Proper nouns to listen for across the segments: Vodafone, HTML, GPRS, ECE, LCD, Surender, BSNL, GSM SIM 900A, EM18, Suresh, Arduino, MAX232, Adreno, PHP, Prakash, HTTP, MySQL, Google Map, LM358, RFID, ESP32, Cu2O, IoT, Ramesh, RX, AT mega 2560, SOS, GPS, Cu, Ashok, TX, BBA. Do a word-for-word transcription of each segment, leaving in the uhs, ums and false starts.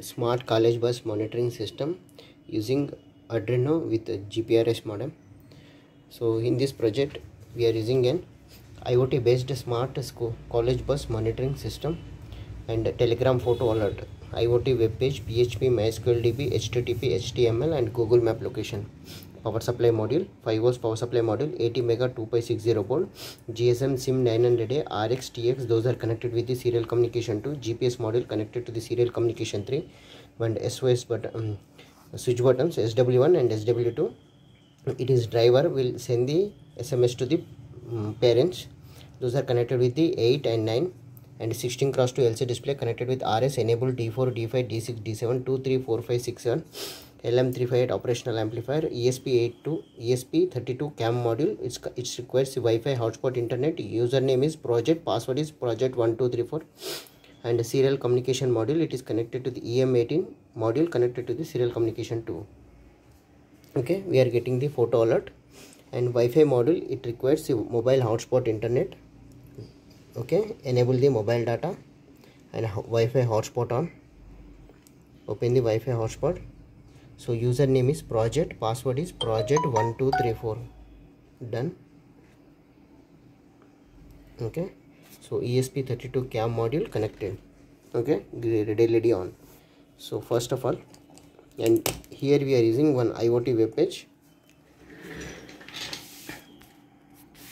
smart college bus monitoring system using Adreno with a G P R S modem. So in this project we are using an IoT based smart college bus monitoring system and telegram photo alert, IoT web page, P H P, MySQL D B, H T T P, H T M L and Google Map location. Power supply module, five volts power supply module, A T mega twenty-five sixty volt, G S M SIM nine hundred A, R X, T X, those are connected with the serial communication two, G P S module connected to the serial communication three, and S O S button, um, switch buttons S W one and S W two. It is driver will send the S M S to the um, parents. Those are connected with the eight and nine. And sixteen cross two L C D display connected with R S enable D four, D five, D six, D seven, two, three, four, five, six, seven, L M three five eight operational amplifier, E S P eighty-two, E S P thirty-two CAM module. It's, it requires Wi-Fi hotspot internet. Username is project, password is project one two three four, and serial communication module. It is connected to the E M eighteen module connected to the serial communication two. Okay, we are getting the photo alert. And Wi-Fi module, it requires mobile hotspot internet. Okay, enable the mobile data and Wi-Fi hotspot on. Open the Wi-Fi hotspot. So username is project, password is project one two three four. Done. Okay, so E S P thirty-two CAM module connected. Okay, red L E D on. So first of all, and here we are using one IoT web page.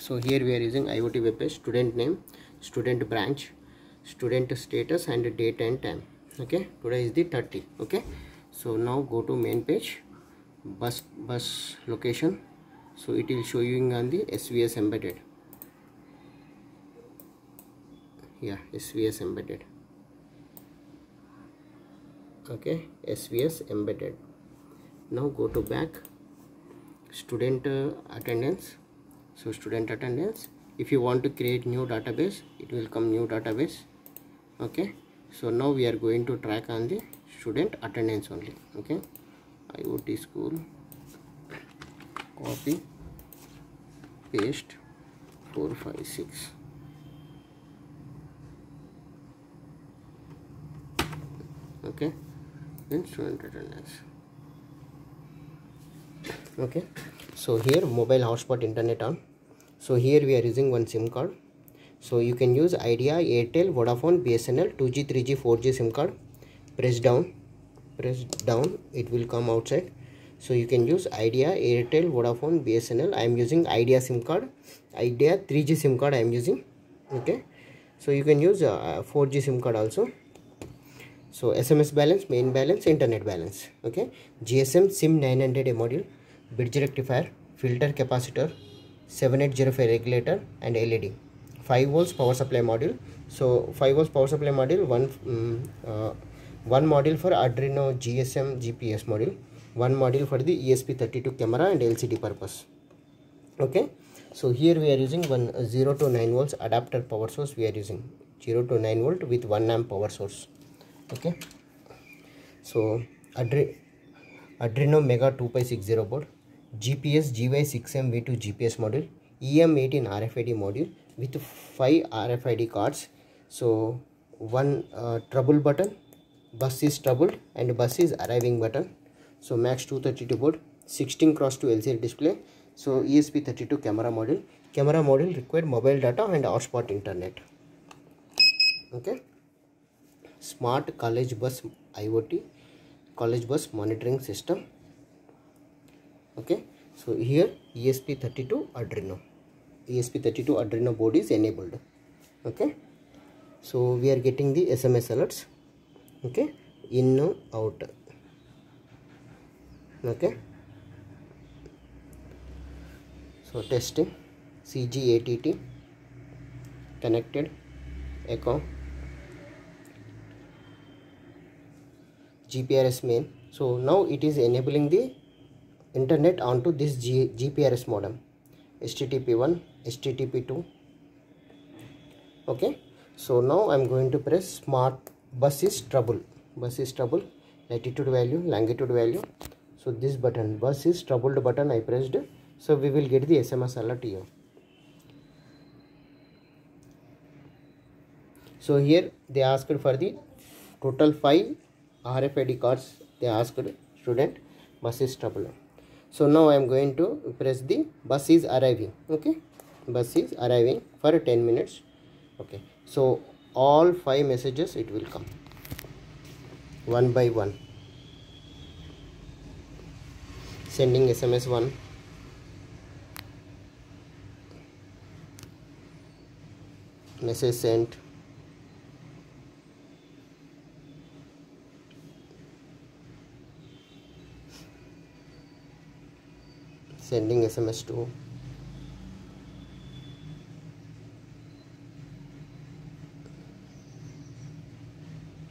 So here we are using IoT web page, student name, student branch, student status and date and time. Okay, today is the thirty. Okay, so now go to main page, bus bus location. So it will show you on the S V S embedded. Yeah, S V S embedded. Okay, S V S embedded. Now go to back, student uh, attendance. So student attendance, if you want to create new database, it will come new database. Okay, so now we are going to track on the student attendance only. Okay, IoT school, copy, paste, four five six. Okay, then student attendance. Okay, so here mobile hotspot internet on. So here we are using one SIM card. So you can use Idea, Airtel, Vodafone, B S N L, two G, three G, four G SIM card. Press down, press down, it will come outside. So you can use Idea, Airtel, Vodafone, B S N L. I am using Idea SIM card, Idea three G SIM card I am using. Okay, so you can use uh, four G SIM card also. So S M S balance, main balance, internet balance. Okay, G S M SIM nine hundred A module, bridge rectifier, filter capacitor, seven eight zero five regulator and L E D. five volts power supply module. So five volts power supply module, one um, uh, one module for Arduino G S M G P S module, one module for the E S P thirty-two camera and L C D purpose. Okay, so here we are using one uh, zero to nine volts adapter power source. We are using zero to nine volt with one amp power source. Okay, so Adre Adreno mega twenty-five sixty board, G P S G Y six M V two G P S module, E M eighteen R F I D module with five R F I D cards. So one uh, trouble button, bus is troubled and bus is arriving button. So MAX two thirty-two board, sixteen cross two L C D display. So E S P thirty-two camera module, camera module required mobile data and hotspot internet. Okay, smart college bus IoT college bus monitoring system. Okay, so here E S P thirty-two Adreno, E S P thirty-two Adreno board is enabled. Okay, so we are getting the S M S alerts. Okay, in, out. Okay, so testing, C G A T T, connected, echo, G P R S main. So now it is enabling the internet onto this G GPRS modem, H T T P one, H T T P two. Okay, so now I am going to press smart bus is trouble, bus is trouble, latitude value, longitude value. So this button, bus is troubled button, I pressed. So we will get the S M S alert here. So here they asked for the total five R F I D cards they asked student bus is trouble. So now I am going to press the bus is arriving. Okay, bus is arriving for ten minutes. Okay, so all five messages it will come one by one. Sending S M S one. Message sent. Sending S M S two.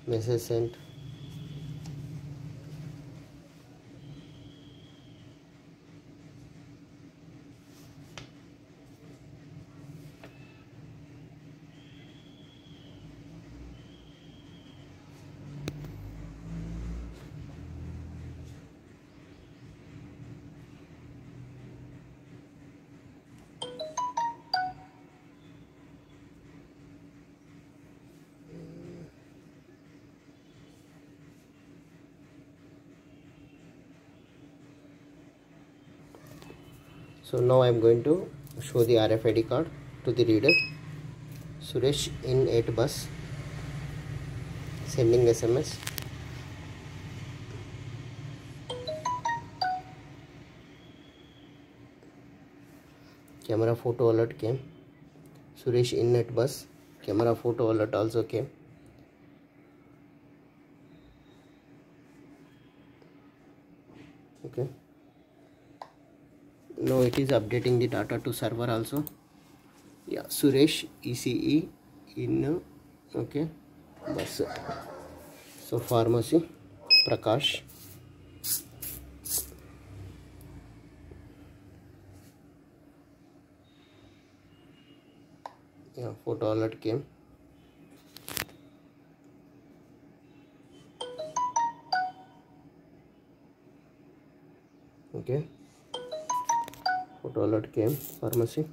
Message sent. So now I am going to show the R F I D card to the reader. Suresh in eight bus. Sending S M S. Camera photo alert came. Suresh in eight bus. Camera photo alert also came. Okay. Now it is updating the data to server also. Yeah, Suresh E C E in okay bus. So pharmacy Prakash. Yeah, photo alert came. Okay. Photo alert came, pharmacy,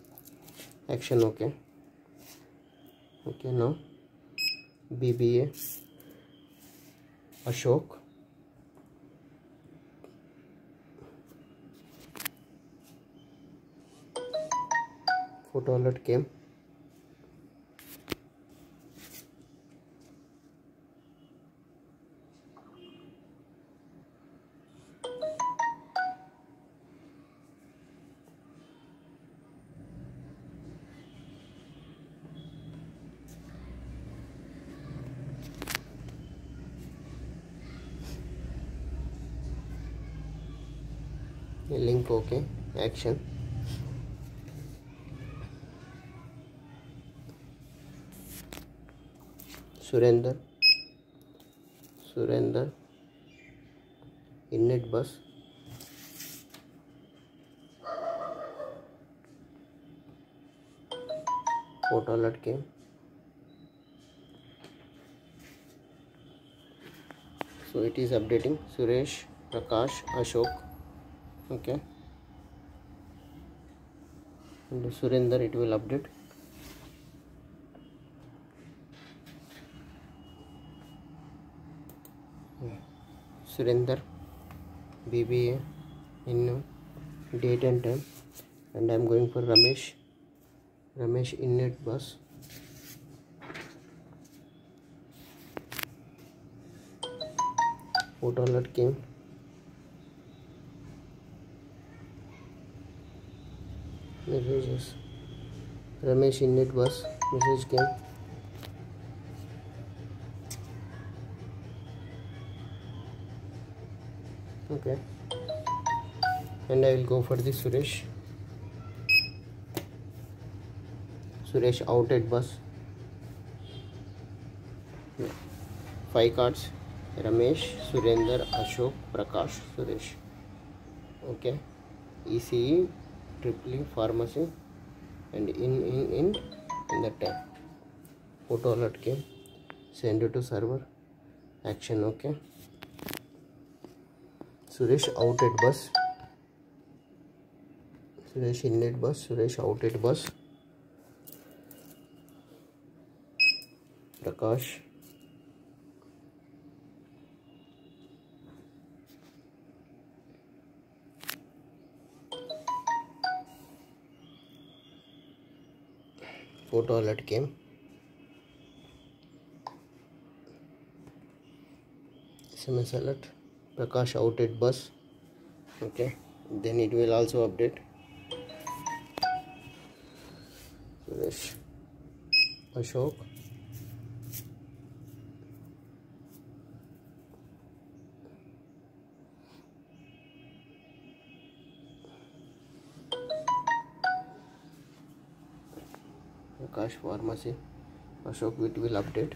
action okay. Okay, now B B A, Ashok, photo alert came. Link okay, action. Surrender, surrender, init bus. Photo alert came. So it is updating Suresh, Prakash, Ashok. Okay, and Surrender it will update. Yeah. Surrender B B A in date and time, and I am going for Ramesh. Ramesh init bus. Photo alert came. Messages. Ramesh init bus. Message came. Okay. And I will go for the Suresh. Suresh outed bus. Five cards. Ramesh, Surender, Ashok, Prakash, Suresh. Okay. E C E. Tripling pharmacy and in in in in the tab photo alert came. Send it to server, action okay. Suresh outed bus. Suresh init bus. Suresh outed bus. Prakash photo alert came. S M S alert, Prakash outed bus. Okay, then it will also update. Suresh, Ashok. Prakash Pharmacy, Ashok, it will update.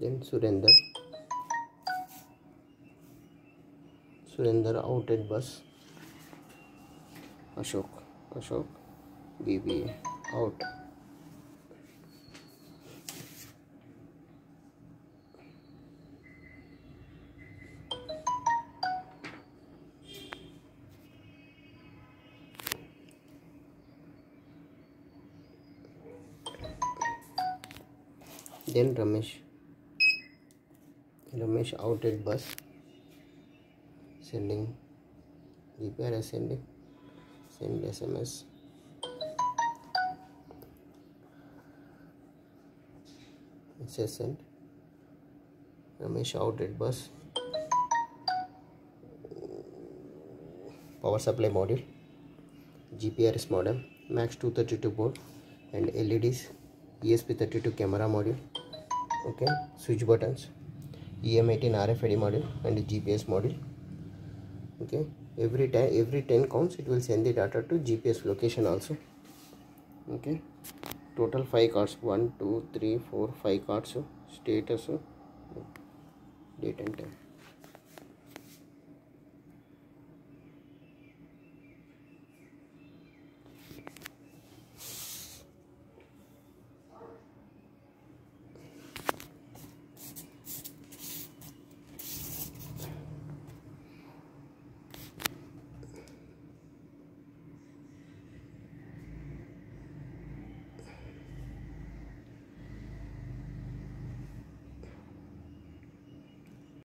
Then Surrender, Surrender outed bus, Ashok, Ashok, B B A out. Then Ramesh, Ramesh outed bus, sending G P R S, sending, send S M S. It says send. Ramesh outed bus, power supply module, G P R S modem, max two thirty-two board and L E Ds, E S P thirty-two camera module, okay, switch buttons, E M eighteen R F I D module and G P S module. Okay, every time every ten counts it will send the data to G P S location also. Okay, total five cards, one two three four five cards. Status, date and time.